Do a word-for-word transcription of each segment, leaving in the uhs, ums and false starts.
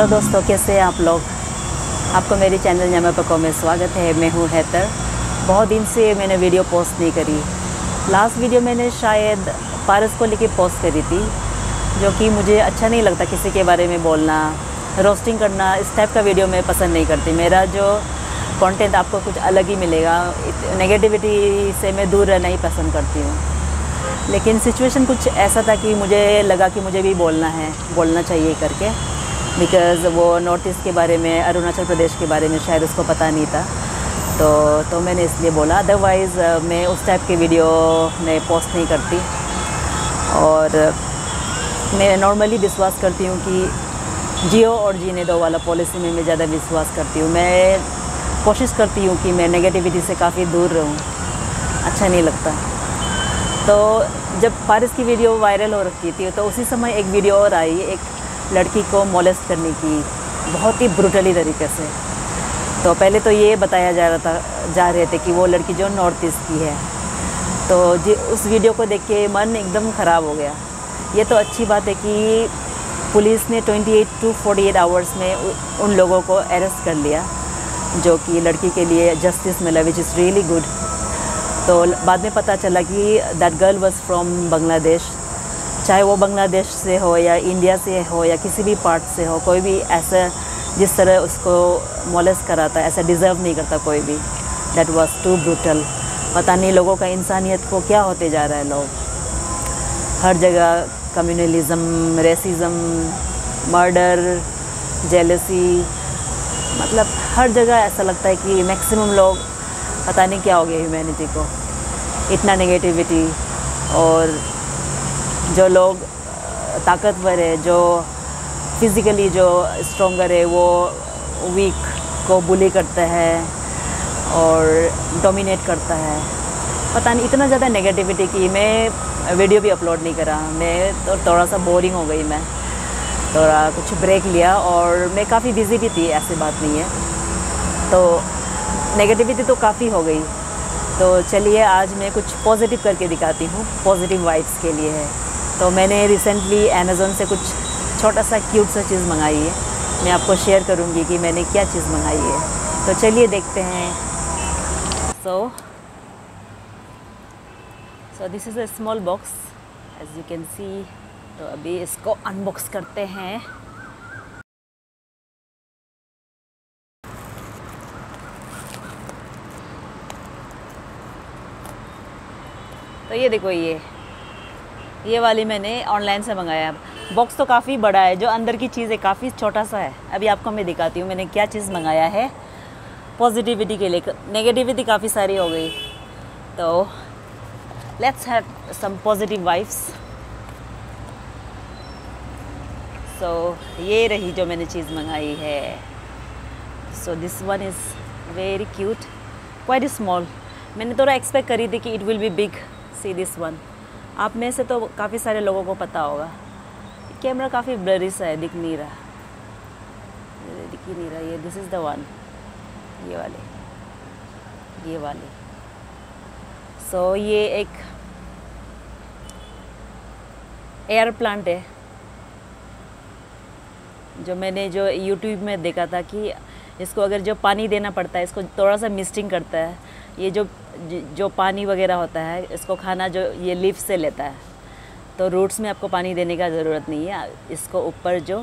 Hello दोस्तों, कैसे हैं आप लोग। आपको मेरे चैनल न्यामा पको में स्वागत है। मैं हूँ हैदर। बहुत दिन से मैंने वीडियो पोस्ट नहीं करी। लास्ट वीडियो मैंने शायद पारस को लेके पोस्ट करी थी, जो कि मुझे अच्छा नहीं लगता किसी के बारे में बोलना, रोस्टिंग करना। इस टाइप का वीडियो मैं पसंद नहीं करती। मेरा जो कॉन्टेंट आपको कुछ अलग ही मिलेगा। नेगेटिविटी से मैं दूर रहना ही पसंद करती हूँ। लेकिन सिचुएशन कुछ ऐसा था कि मुझे लगा कि मुझे भी बोलना है, बोलना चाहिए करके, बिकॉज़ वो नॉर्थ ईस्ट के बारे में, अरुणाचल प्रदेश के बारे में शायद उसको पता नहीं था, तो तो मैंने इसलिए बोला। अदरवाइज़ मैं उस टाइप के वीडियो में पोस्ट नहीं करती। और मैं नॉर्मली विश्वास करती हूँ कि जियो और जीने दो वाला पॉलिसी में मैं ज़्यादा विश्वास करती हूँ। मैं कोशिश करती हूँ कि मैं नेगेटिविटी से काफ़ी दूर रहूँ, अच्छा नहीं लगता। तो जब पारिस की वीडियो वायरल हो रखी थी, तो उसी समय एक वीडियो और आई, एक लड़की को मोलेस्ट करने की, बहुत ही ब्रूटली तरीके से। तो पहले तो ये बताया जा रहा था जा रहे थे कि वो लड़की जो नॉर्थ ईस्ट की है। तो जी उस वीडियो को देख के मन एकदम ख़राब हो गया। ये तो अच्छी बात है कि पुलिस ने अट्ठाईस टू अड़तालीस आवर्स में उन लोगों को अरेस्ट कर लिया, जो कि लड़की के लिए जस्टिस मिला, विच इज़ रियली गुड। तो बाद में पता चला कि that girl was from Bangladesh. चाहे वो बांग्लादेश से हो या इंडिया से हो या किसी भी पार्ट से हो, कोई भी ऐसा जिस तरह उसको मोलेस्ट कराता, ऐसा डिज़र्व नहीं करता कोई भी। That was too brutal. पता नहीं लोगों का इंसानियत को क्या होते जा रहा है। लोग हर जगह कम्युनलिज्म, रेसिज्म, मर्डर, जेलसी, मतलब हर जगह ऐसा लगता है कि मैक्सिमम लोग, पता नहीं क्या हो गया ह्यूमैनिटी को, इतना नेगेटिविटी। और जो लोग ताकतवर है, जो फिज़िकली जो स्ट्रॉन्गर है, वो वीक को बुली करता है और डोमिनेट करता है। पता नहीं इतना ज़्यादा नेगेटिविटी की मैं वीडियो भी अपलोड नहीं करा। मैं तो थोड़ा सा बोरिंग हो गई, मैं थोड़ा कुछ ब्रेक लिया, और मैं काफ़ी बिज़ी भी थी, ऐसी बात नहीं है। तो नेगेटिविटी तो काफ़ी हो गई। तो चलिए आज मैं कुछ पॉजिटिव करके दिखाती हूँ, पॉजिटिव वाइब्स के लिए है। तो मैंने रिसेंटली अमेज़न से कुछ छोटा सा क्यूट सा चीज़ मंगाई है। मैं आपको शेयर करूँगी कि मैंने क्या चीज़ मंगाई है, तो चलिए देखते हैं। So so this is a small box, as you can see. तो अभी इसको अनबॉक्स करते हैं। तो ये देखो, ये ये वाली मैंने ऑनलाइन से मंगाया। बॉक्स तो काफ़ी बड़ा है, जो अंदर की चीज़ है काफ़ी छोटा सा है। अभी आपको मैं दिखाती हूँ मैंने क्या चीज़ मंगाया है पॉजिटिविटी के लिए। नेगेटिविटी काफ़ी सारी हो गई, तो let's have some positive vibes. So so, ये रही जो मैंने चीज़ मंगाई है। So this one is very cute, quite small. मैंने थोड़ा एक्सपेक्ट करी थी कि it will be big. See this one. आप में से तो काफ़ी सारे लोगों को पता होगा। कैमरा काफ़ी ब्लरी सा है, दिख नहीं रहा, दिख ही नहीं रहा। ये दिस इज़ द वन, ये वाले, ये वाले। सो so, ये एक एयर प्लांट है, जो मैंने जो यूट्यूब में देखा था कि इसको अगर जो पानी देना पड़ता है, इसको थोड़ा सा मिस्टिंग करता है। ये जो जो पानी वगैरह होता है, इसको खाना जो ये लीफ से लेता है। तो रूट्स में आपको पानी देने का ज़रूरत नहीं है। इसको ऊपर जो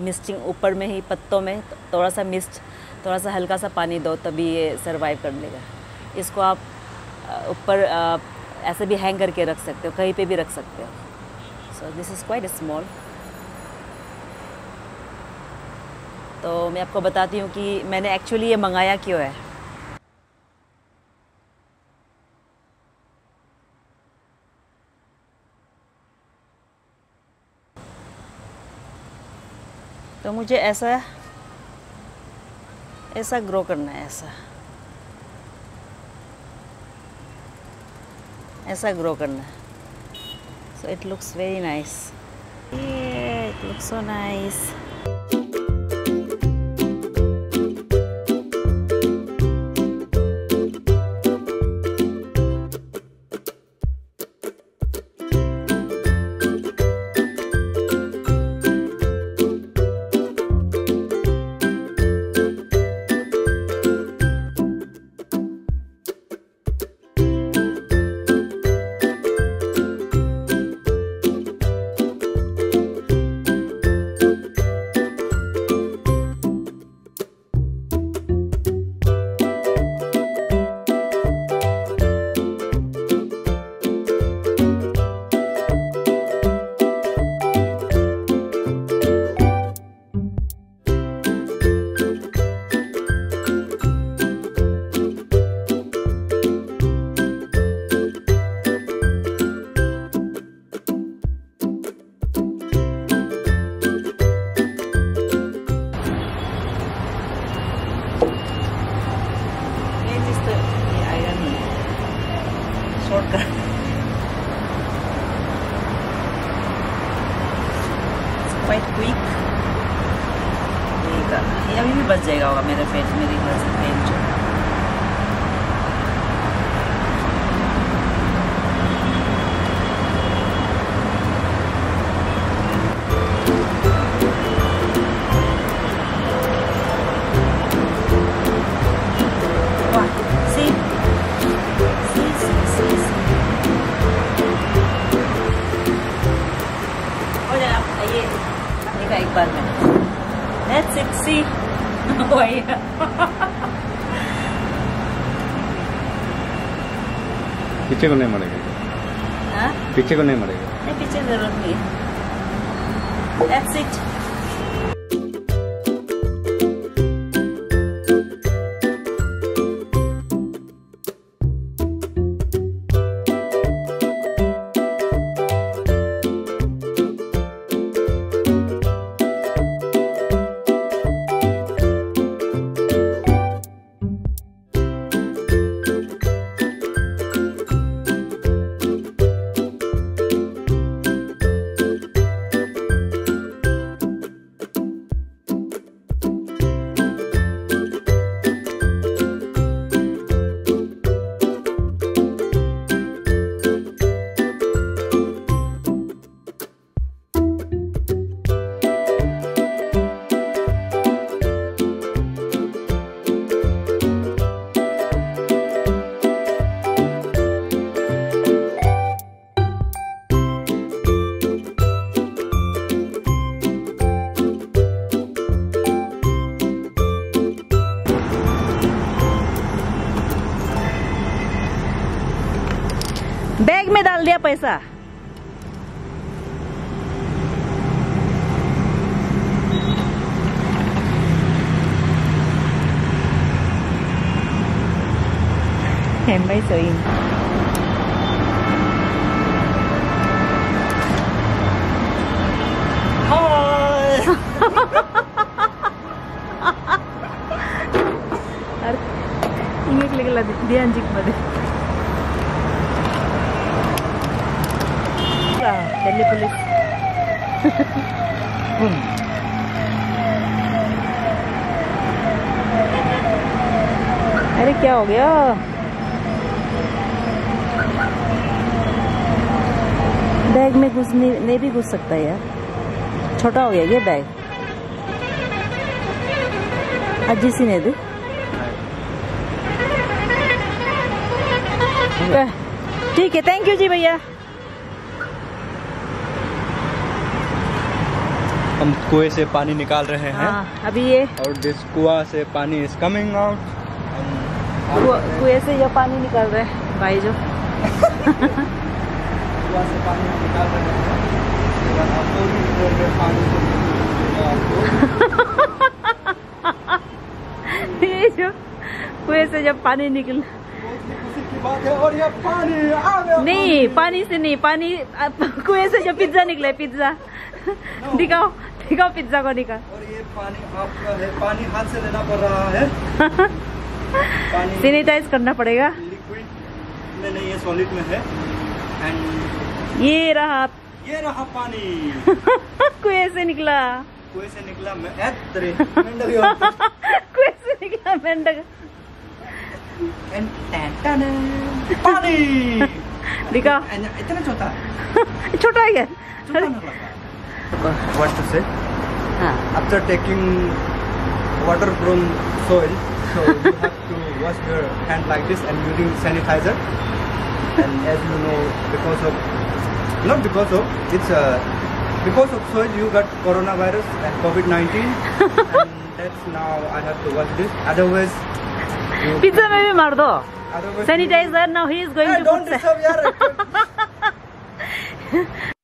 मिस्टिंग, ऊपर में ही पत्तों में थोड़ा सा मिस्ट, थोड़ा सा हल्का सा पानी दो, तभी ये सर्वाइव कर लेगा। इसको आप ऊपर ऐसे भी हैंग करके रख सकते हो, कहीं पर भी रख सकते हो। So this is quite small. तो मैं आपको बताती हूँ कि मैंने एक्चुअली ये मंगाया क्यों है। तो मुझे ऐसा ऐसा ग्रो करना है, ऐसा ऐसा ग्रो करना है। So it looks very nice, it looks so nice. जाएगा, ये अभी भी बच जाएगा होगा मेरे पेट मेरी घर से पेट जो एक बार मैंने That's it, see? Oh, yeah. पीछे को नहीं मरेगा, पीछे को नहीं मरेगा, नहीं पीछे जरूर नहीं। That's it. बैग में डाल दिया पैसा। है भाई सोई। अरे इंग्लिश लेके दिया अंजिक मदे। दिल्ली पुलिस अरे क्या हो गया, बैग में घुसने नहीं भी घुस सकता है यार, छोटा हो गया ये बैग। अजी सी ने दे ठीक है, थैंक यू जी भैया। हम कुएं से पानी निकाल रहे हैं अभी ये, और दिस कुआ से पानी इज कमिंग आउट। कुएं से ये पानी निकाल रहे हैं भाई जो कुआ से पानी निकाल रहे हैं ये जो कुएं से जब पानी निकल बात है, और ये पानी नहीं, पानी से नहीं, पानी कुएं से जो पिज्जा निकले, पिज्जा दिखाओ दिखाओ पिज्जा को निकाल। और ये पानी आपका है, पानी हाथ से लेना पड़ रहा है पानी सैनिटाइज करना पड़ेगा, लिक्विड में नहीं है, सॉलिड में है। एंड ये रहा ये रहा पानी कुएं से निकला, कुएं से निकला कुएं से निकला मेंढक पानी दिखा, इतना छोटा छोटा है क्या? What to say? हाँ. After taking water from soil, so you have to wash your hand like this and using sanitizer. And as you know, because of not because of it's a because of soil you got coronavirus and COVID nineteen. And that's now I have to wash this. Otherwise, pizza में भी मार दो. Sanitizer now he is going to. Don't disturb यार.